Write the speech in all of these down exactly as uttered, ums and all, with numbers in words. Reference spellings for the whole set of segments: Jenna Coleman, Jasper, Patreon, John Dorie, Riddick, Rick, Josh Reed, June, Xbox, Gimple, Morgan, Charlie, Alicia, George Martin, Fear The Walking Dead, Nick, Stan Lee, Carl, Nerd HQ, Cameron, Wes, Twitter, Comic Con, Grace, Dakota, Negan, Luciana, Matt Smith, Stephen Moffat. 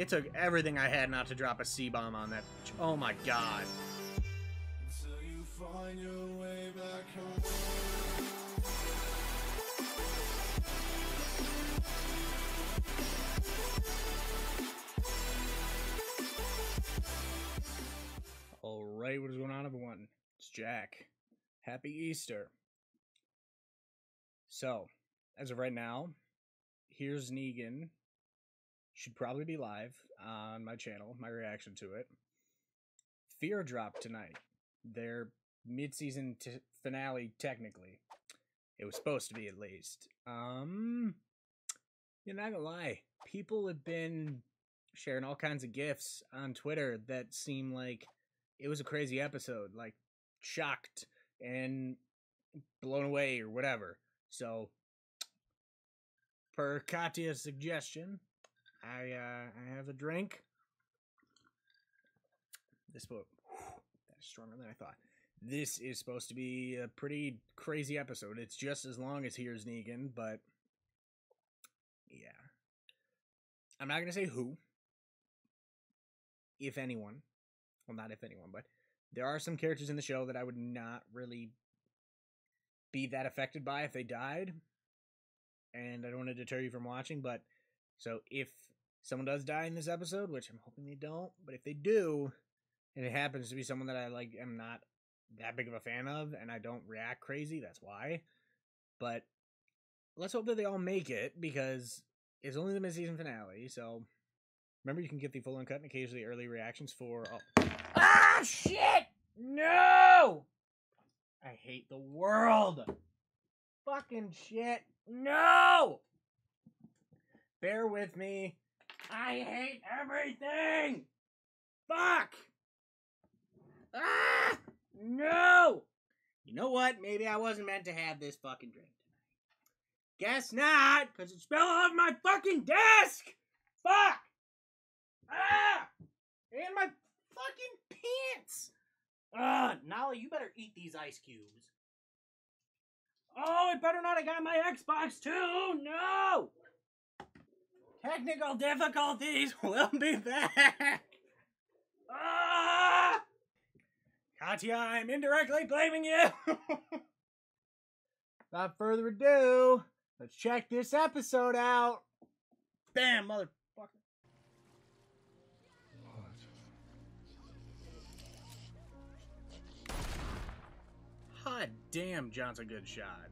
It took everything I had not to drop a C-bomb on that. Oh my god. Until you find your way back home. Alright, what is going on, everyone? It's Jack. Happy Easter. So, as of right now, Here's Negan. Should probably be live on my channel, my reaction to it. Fear dropped tonight. Their mid-season t finale, technically. It was supposed to be, at least. Um, you're not gonna lie. People have been sharing all kinds of GIFs on Twitter that seem like it was a crazy episode, like shocked and blown away or whatever. So, per Katya's suggestion, I uh, I have a drink. This book, that's stronger than I thought. This is supposed to be a pretty crazy episode. It's just as long as Here's Negan, but yeah, I'm not gonna say who, if anyone. Well, not if anyone, but there are some characters in the show that I would not really be that affected by if they died. And I don't want to deter you from watching, but so if someone does die in this episode, which I'm hoping they don't, but if they do, and it happens to be someone that I like am not that big of a fan of, and I don't react crazy, that's why. But let's hope that they all make it, because it's only the mid-season finale, so remember, you can get the full uncut and occasionally early reactions for all. Ah, shit! No! I hate the world! Fucking shit! No! Bear with me. I hate everything! Fuck! Ah! No! You know what? Maybe I wasn't meant to have this fucking drink tonight. Guess not, because it spilled off my fucking desk! Fuck! Ah! And my fucking pants! Ugh, Nolly, you better eat these ice cubes. Oh, it better not. I got my Xbox too! No! Technical difficulties will be back! Ah! Katya, I'm indirectly blaming you! Without further ado, let's check this episode out. Bam, motherfucker. God damn, John's a good shot.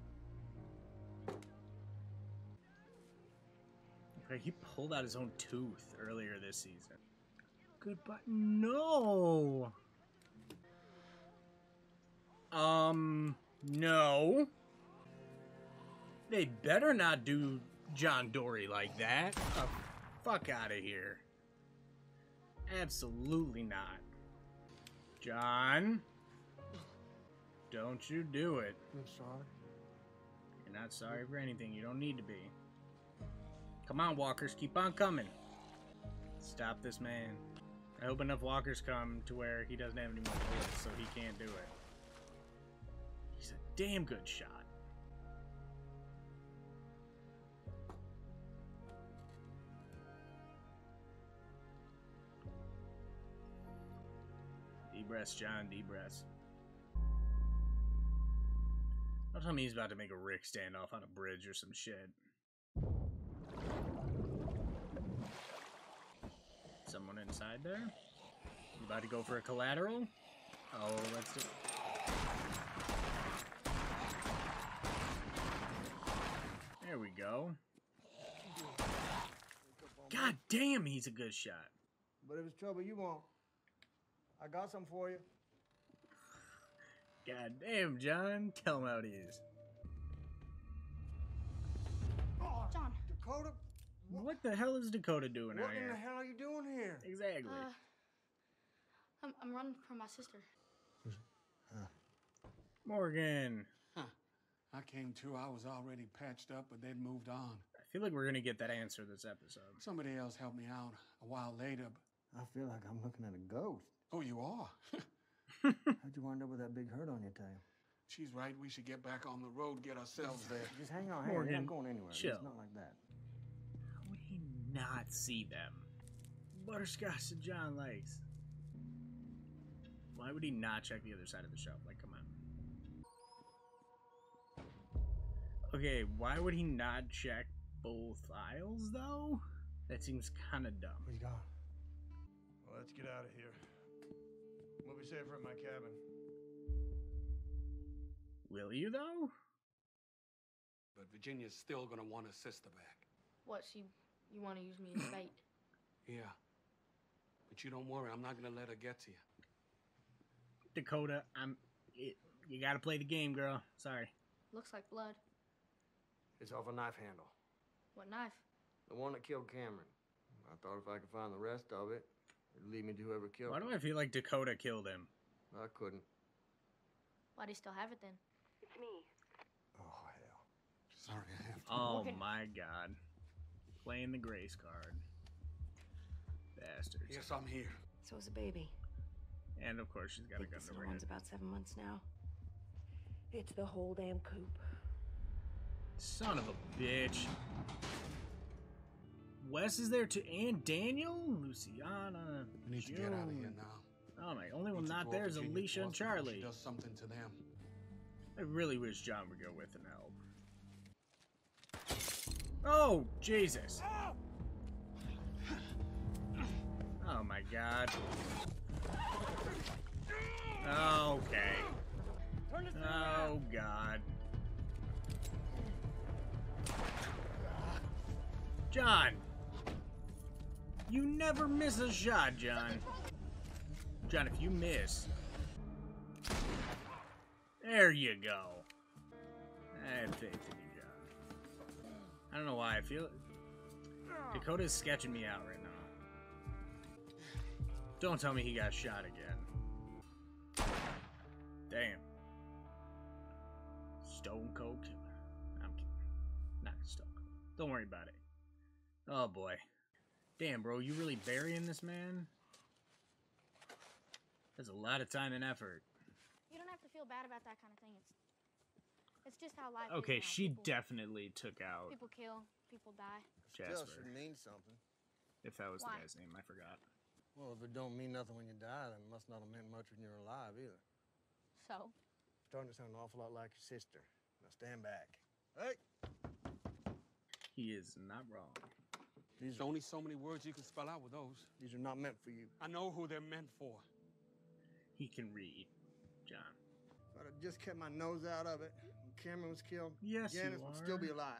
He pulled out his own tooth earlier this season. Goodbye. No! Um, no. They better not do John Dorie like that. Oh, fuck out of here. Absolutely not. John? Don't you do it. I'm sorry. You're not sorry for anything. You don't need to be. Come on, walkers. Keep on coming. Stop this man. I hope enough walkers come to where he doesn't have any more kills, so he can't do it. He's a damn good shot. Deep breaths, John. Deep breaths. Don't tell me he's about to make a Rick standoff on a bridge or some shit. Someone inside there? You about to go for a collateral? Oh, let's do it. There we go. God damn, he's a good shot. But if it's trouble you want, I got some for you. God damn, John. Tell him how it is. John. Dakota. What, what the hell is Dakota doing out here? What the hell are you doing here? Exactly. Uh, I'm, I'm running from my sister. Huh. Morgan. Huh. I came to. I was already patched up, but they'd moved on. I feel like we're going to get that answer this episode. Somebody else helped me out a while later. I feel like I'm looking at a ghost. Oh, you are? How'd you wind up with that big hurt on your tail? She's right. We should get back on the road, get ourselves there. Just hang on, hang on. We're not going anywhere. Chill. It's not like that. How would he not see them? butterscotch and John likes. Why would he not check the other side of the shelf? Like, come on. Okay, why would he not check both aisles, though? That seems kind of dumb. He's gone. Well, let's get out of here. We'll be safer in my cabin. Will you, though? But Virginia's still gonna want her sister back. What, she... you wanna use me as bait? Yeah. But you don't worry, I'm not gonna let her get to you. Dakota, I'm... It, you gotta play the game, girl. Sorry. Looks like blood. It's off a knife handle. What knife? The one that killed Cameron. I thought if I could find the rest of it, it'd lead me to whoever killed him. Why do I feel like Dakota killed him? I couldn't. Why'd he still have it, then? It's me. Oh, hell. Sorry, I have to. Oh, Morgan. My God. Playing the Grace card. Bastards. Yes, I'm here. So is a baby. And, of course, she's got I think a gun to her head. One's about seven months now. It's the whole damn coop. Son of a bitch. Wes is there, too. And Daniel, Luciana, We need June. to get out of here now. Oh, my only one not there is Alicia and Charlie. She does something to them. I really wish John would go with and help. Oh, Jesus. Oh, my God. Okay. Oh, God. John. You never miss a shot, John. John, if you miss... There you go. I have faith in you, John. I don't know why I feel it. Dakota's sketching me out right now. Don't tell me he got shot again. Damn. Stone Cold Killer. I'm kidding. Not Stone Cold. Don't worry about it. Oh boy. Damn, bro, you really burying this man? That's a lot of time and effort. You don't have to feel bad about that kind of thing. It's, it's just how life okay, is. Okay, she people, definitely took out... People kill, people die. Jasper. Still should mean something. If that was Why? the guy's name, I forgot. Well, if it don't mean nothing when you die, then it must not have meant much when you were alive, either. So? It's starting to sound an awful lot like your sister. Now stand back. Hey! He is not wrong. These There's are, only so many words you can spell out with those. These are not meant for you. I know who they're meant for. He can read. John. If I'd have just kept my nose out of it, when Cameron was killed, yes, Janice would still be alive.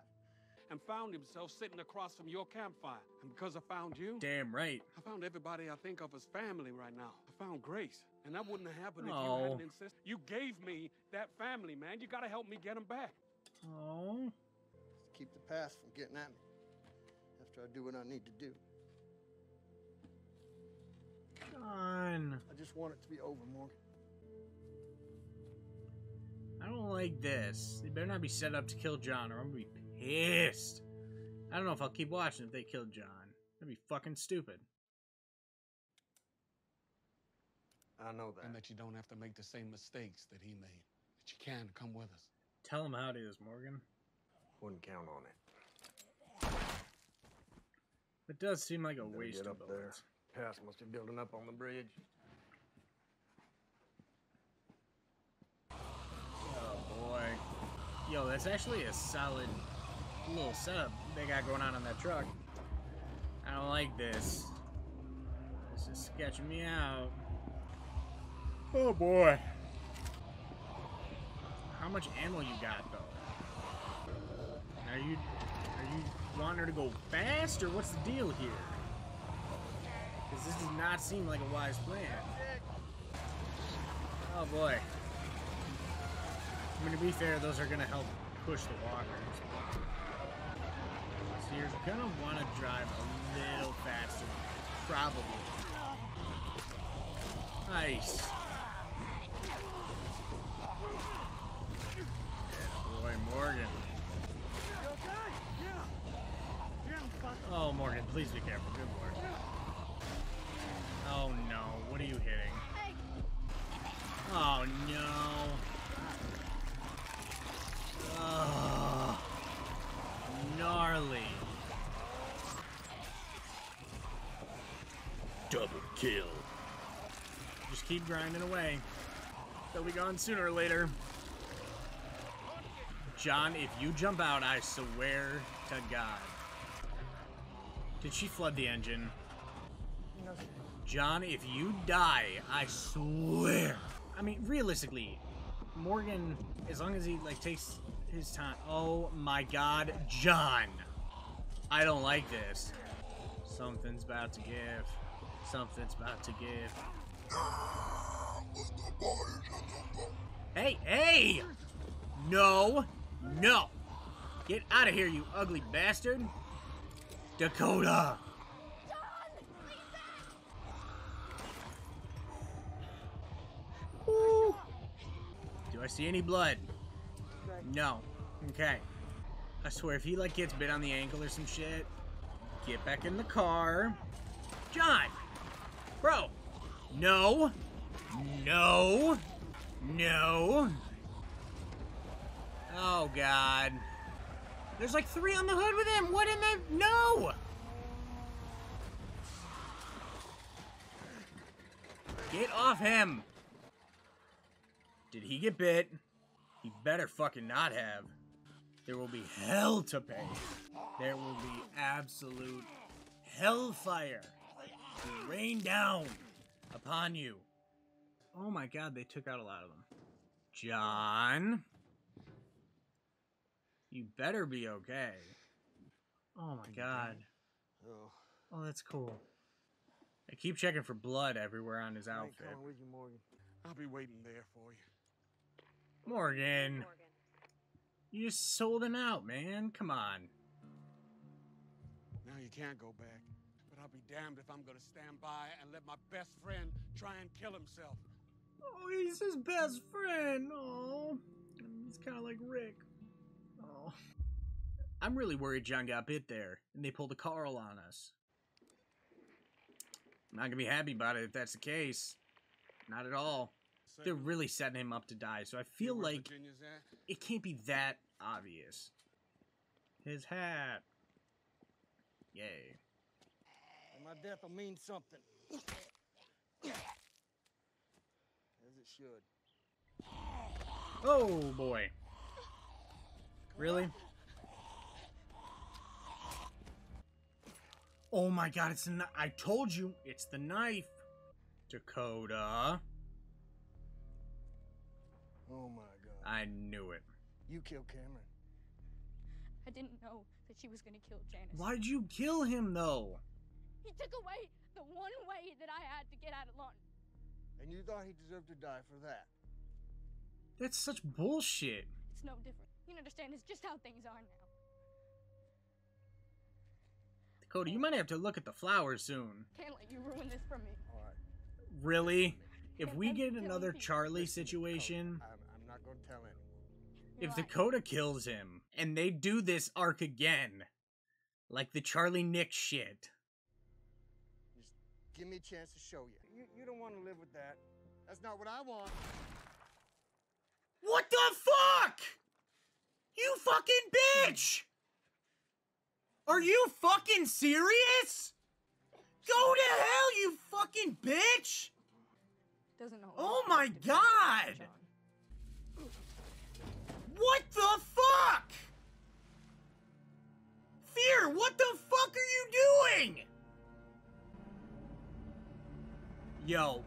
And found himself sitting across from your campfire. And because I found you... Damn right. I found everybody I think of as family right now. I found Grace. And that wouldn't have happened oh. if you hadn't insisted. You gave me that family, man. You got to help me get them back. Oh. Just keep the past from getting at me. After I do what I need to do. John. I just want it to be over, Morgan. I don't like this. They better not be set up to kill John or I'm going to be pissed. I don't know if I'll keep watching if they kill John. That'd be fucking stupid. I know that. And that you don't have to make the same mistakes that he made. That you can come with us. Tell him how it is, Morgan. Wouldn't count on it. It does seem like a waste of bullets. Pass must be building up on the bridge. Boy. Yo, that's actually a solid little setup they got going on on that truck. I don't like this. This is sketching me out. Oh, boy. How much ammo you got, though? Are you, are you wanting her to go fast, or what's the deal here? Because this does not seem like a wise plan. Oh, boy. I mean, to be fair, those are going to help push the walkers. So you're going to want to drive a little faster, probably. Nice. Boy, Morgan. Oh, Morgan, please be careful. Good Lord. Oh, no. What are you hitting? Oh, no. Oh, gnarly. Double kill. Just keep grinding away. They'll be gone sooner or later. John, if you jump out, I swear to God. Did she flood the engine? No. John, if you die, I swear. I mean, realistically, Morgan, as long as he like takes his time. Oh my God, John. I don't like this. Something's about to give. Something's about to give. Hey, hey! No, no! Get out of here, you ugly bastard! Dakota! John, please back. Ooh. Do I see any blood? No. Okay. I swear, if he like gets bit on the ankle or some shit, get back in the car. John! Bro! No! No! No! Oh, God. There's like three on the hood with him! What in the... No! Get off him! Did he get bit? He better fucking not have. There will be hell to pay. There will be absolute hellfire to rain down upon you. Oh my God, they took out a lot of them. John? You better be okay. Oh my God. Oh, that's cool. I keep checking for blood everywhere on his outfit. I'm coming with you, Morgan. I'll be waiting there for you. Morgan. Morgan. You just sold him out, man. Come on. Now you can't go back. But I'll be damned if I'm gonna stand by and let my best friend try and kill himself. Oh, he's his best friend. Oh, he's kind of like Rick. Oh, I'm really worried John got bit there, and they pulled a Carl on us. I'm not gonna be happy about it if that's the case. Not at all. They're really setting him up to die, so I feel like it can't be that obvious. His hat. Yay. And my death will mean something. As it should. Oh, boy. Really? Oh my God, it's the knife. I told you, it's the knife. Dakota. Oh my God. I knew it. You killed Cameron. I didn't know that she was gonna kill Janice. Why'd you kill him though? He took away the one way that I had to get out of London. And you thought he deserved to die for that? That's such bullshit. It's no different. You understand, it's just how things are now. Dakota, you might have to look at the flowers soon. Can't let you ruin this for me. All right. Really? If we get another Charlie situation... I'm, I'm not going to tell anyone. If Dakota kills him, and they do this arc again, like the Charlie Nick shit. Just give me a chance to show you. You, you don't want to live with that. That's not what I want. What the fuck?! You fucking bitch! Are you fucking serious? Go to hell, you fucking bitch! Doesn't know. Oh my God! What the fuck? Fear, what the fuck are you doing? Yo.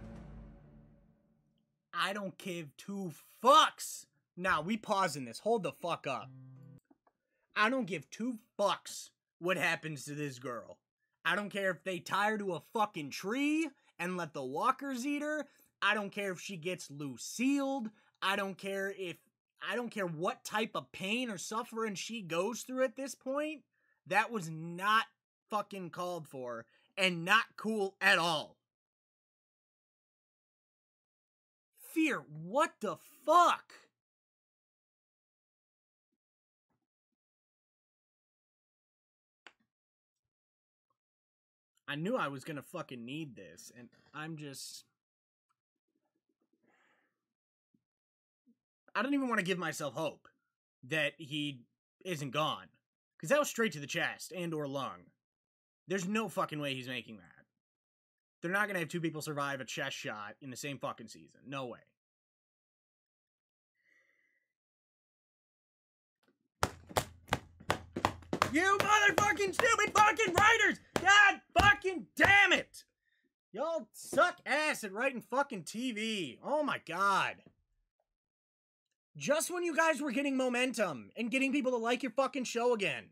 I don't give two fucks. Nah, we pausing this. Hold the fuck up. I don't give two fucks what happens to this girl. I don't care if they tie her to a fucking tree and let the walkers eat her. I don't care if she gets Lucille'd. I don't care if... I don't care what type of pain or suffering she goes through at this point. That was not fucking called for and not cool at all. Fear, what the fuck? I knew I was gonna fucking need this, and I'm just... I don't even want to give myself hope that he isn't gone. Because that was straight to the chest and or lung. There's no fucking way he's making that. They're not going to have two people survive a chest shot in the same fucking season. No way. You motherfucking stupid fucking writers! God fucking damn it! Y'all suck ass at writing fucking T V. Oh my god. Just when you guys were getting momentum and getting people to like your fucking show again,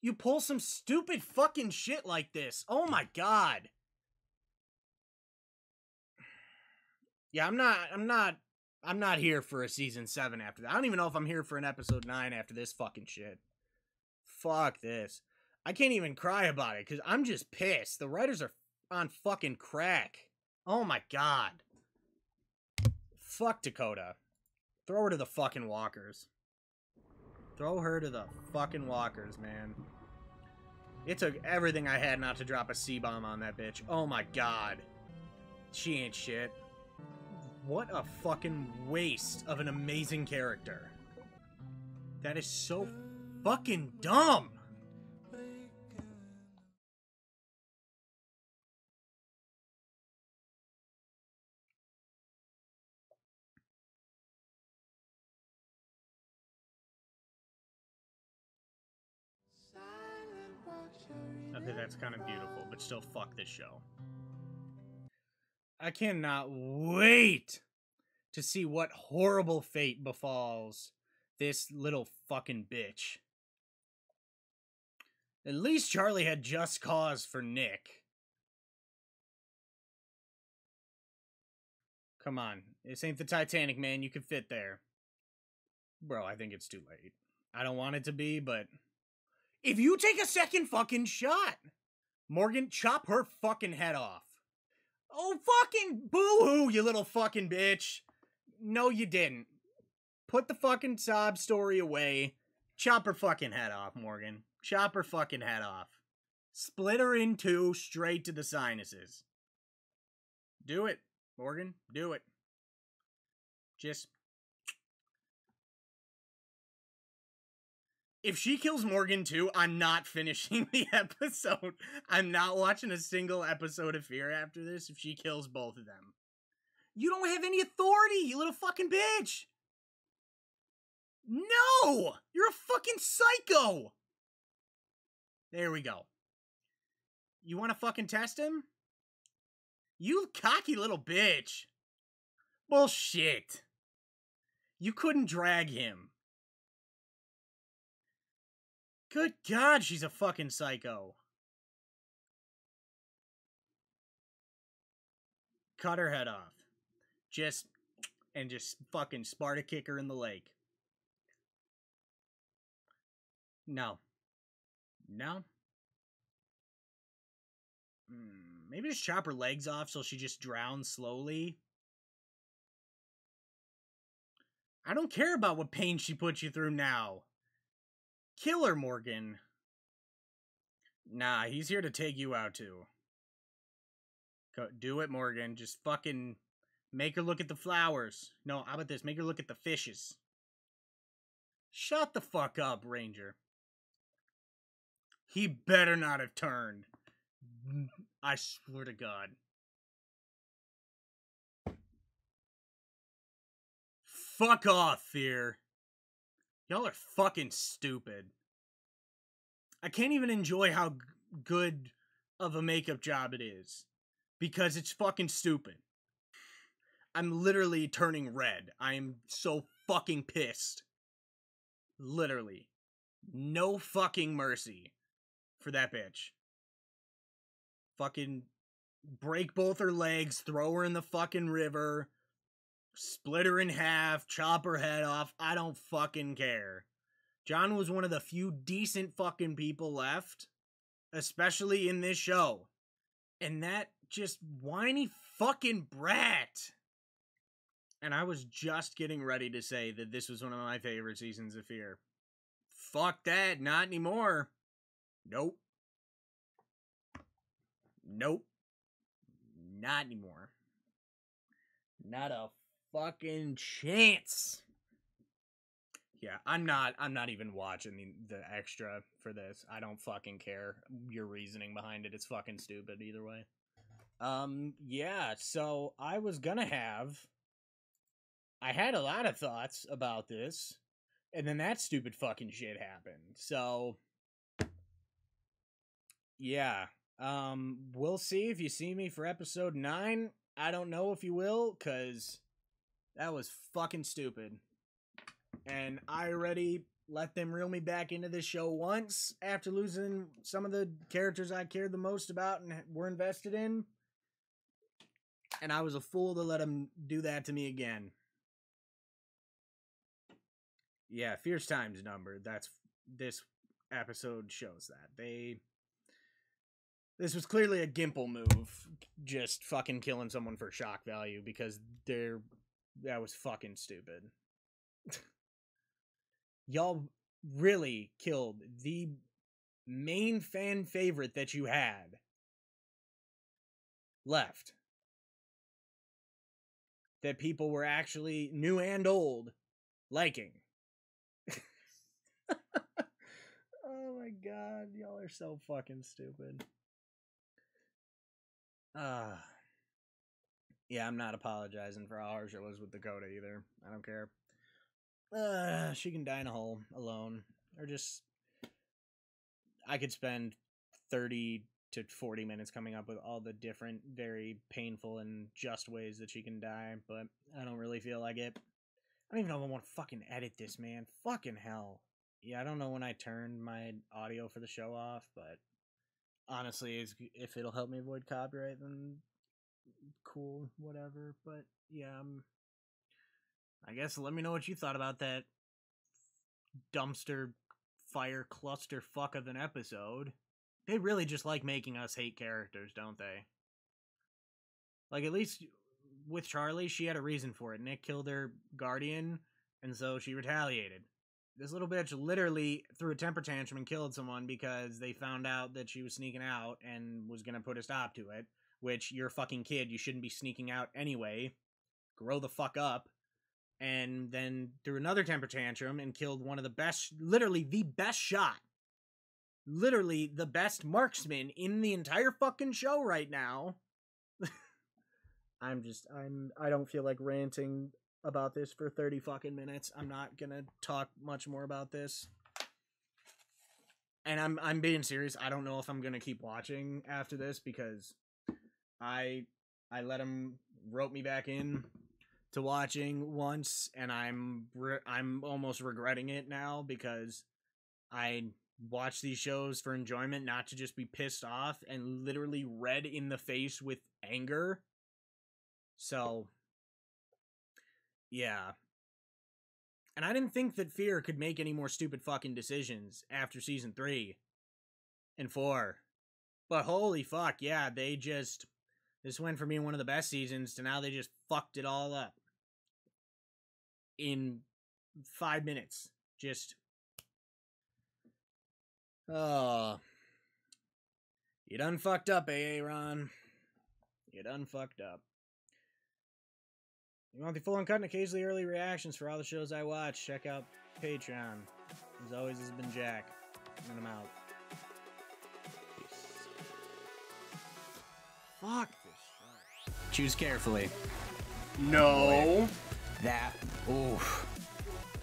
you pull some stupid fucking shit like this. Oh my god. Yeah, I'm not, I'm not, I'm not here for a season seven after that. I don't even know if I'm here for an episode nine after this fucking shit. Fuck this. I can't even cry about it because I'm just pissed. The writers are on fucking crack. Oh my god. Fuck Dakota. Throw her to the fucking walkers. Throw her to the fucking walkers, man. It took everything I had not to drop a C-bomb on that bitch. Oh my god. She ain't shit. What a fucking waste of an amazing character. That is so fucking dumb. I think that's kind of beautiful, but still, fuck this show. I cannot wait to see what horrible fate befalls this little fucking bitch. At least Charlie had just cause for Nick. Come on. This ain't the Titanic, man. You can fit there. Bro, I think it's too late. I don't want it to be, but... if you take a second fucking shot, Morgan, chop her fucking head off. Oh, fucking boo-hoo, you little fucking bitch. No, you didn't. Put the fucking sob story away. Chop her fucking head off, Morgan. Chop her fucking head off. Split her in two, straight to the sinuses. Do it, Morgan. Do it. Just... if she kills Morgan too, I'm not finishing the episode. I'm not watching a single episode of Fear after this if she kills both of them. You don't have any authority, you little fucking bitch! No! You're a fucking psycho! There we go. You want to fucking test him? You cocky little bitch. Bullshit. You couldn't drag him. Good God, she's a fucking psycho. Cut her head off. Just, and just fucking Sparta kick her in the lake. No. No? Mm, maybe just chop her legs off so she just drowns slowly. I don't care about what pain she put you through now. Kill her, Morgan. Nah, he's here to take you out, too. Go, do it, Morgan. Just fucking make her look at the flowers. No, how about this? Make her look at the fishes. Shut the fuck up, Ranger. He better not have turned. I swear to God. Fuck off, Fear. Y'all are fucking stupid. I can't even enjoy how good of a makeup job it is. Because it's fucking stupid. I'm literally turning red. I am so fucking pissed. Literally. No fucking mercy for that bitch. Fucking break both her legs, throw her in the fucking river... split her in half, chop her head off. I don't fucking care. John was one of the few decent fucking people left, especially in this show. And that just whiny fucking brat. And I was just getting ready to say that this was one of my favorite seasons of Fear. Fuck that, not anymore. Nope. Nope. Not anymore. Not a fucking chance. Yeah, I'm not I'm not even watching the, the extra for this. I don't fucking care your reasoning behind it. It's fucking stupid either way. Um, yeah, so I was gonna have... I had a lot of thoughts about this, and then that stupid fucking shit happened, so... Yeah, um, we'll see if you see me for episode nine. I don't know if you will, because that was fucking stupid. And I already let them reel me back into this show once after losing some of the characters I cared the most about and were invested in. And I was a fool to let them do that to me again. Yeah, Fierce Time's number. That's, this episode shows that. They... This was clearly a Gimple move, just fucking killing someone for shock value, because they're... That was fucking stupid. Y'all really killed the main fan favorite that you had. Left. That people were actually, new and old, liking. Oh my god, y'all are so fucking stupid. Uh, yeah, I'm not apologizing for how harsh it was with Dakota either. I don't care. Uh, she can die in a hole alone. Or just... I could spend thirty to forty minutes coming up with all the different, very painful and just ways that she can die, but I don't really feel like it. I don't even know if I want to fucking edit this, man. Fucking hell. Yeah, I don't know when I turned my audio for the show off, but... Honestly, if it'll help me avoid copyright, then cool, whatever. But yeah, um, I guess let me know what you thought about that dumpster fire cluster fuck of an episode. They really just like making us hate characters, don't they? Like, at least with Charlie, she had a reason for it. Nick killed her guardian, and so she retaliated. This little bitch literally threw a temper tantrum and killed someone because they found out that she was sneaking out and was going to put a stop to it. Which, you're a fucking kid, you shouldn't be sneaking out anyway. Grow the fuck up. And then threw another temper tantrum and killed one of the best, literally the best shot. Literally the best marksman in the entire fucking show right now. I'm just, I'm, I don't feel like ranting about this for thirty fucking minutes. I'm not gonna talk much more about this. And I'm I'm being serious. I don't know if I'm gonna keep watching after this, because I I let him rope me back in to watching once, and I'm re I'm almost regretting it now, because I watch these shows for enjoyment, not to just be pissed off and literally red in the face with anger. So yeah. And I didn't think that Fear could make any more stupid fucking decisions after season three and four. But holy fuck, yeah, they just... This went from being one of the best seasons to now they just fucked it all up. In five minutes. Just... Oh. You done fucked up, A A Ron. You done fucked up. You want the full uncut and occasionally early reactions for all the shows I watch? Check out Patreon. As always, this has been Jack, and I'm out. Peace. Fuck this shit. Choose carefully. No. Boy, that. Oh.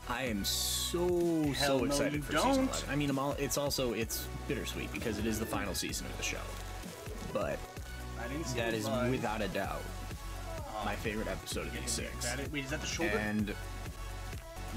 I am so Hell so excited no, you for don't. season eleven. I mean, I'm all. It's also it's bittersweet because it is the final season of the show, but I didn't see that is bug. without a doubt. My favorite episode of these six. Wait, is that the shoulder? And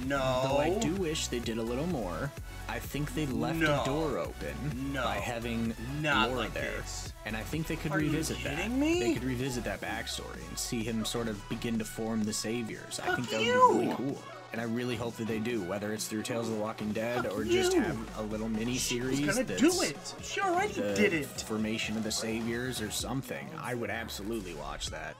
no. Though I do wish they did a little more, I think they left no. a door open no. by having Not Laura like there. This. And I think they could Are revisit you that. Me? They could revisit that backstory and see him sort of begin to form the saviors. Fuck I think that you. would be really cool. And I really hope that they do, whether it's through Tales of the Walking Dead Fuck or you. just have a little mini-series that's do it. She already the did it. formation of the saviors or something. I would absolutely watch that.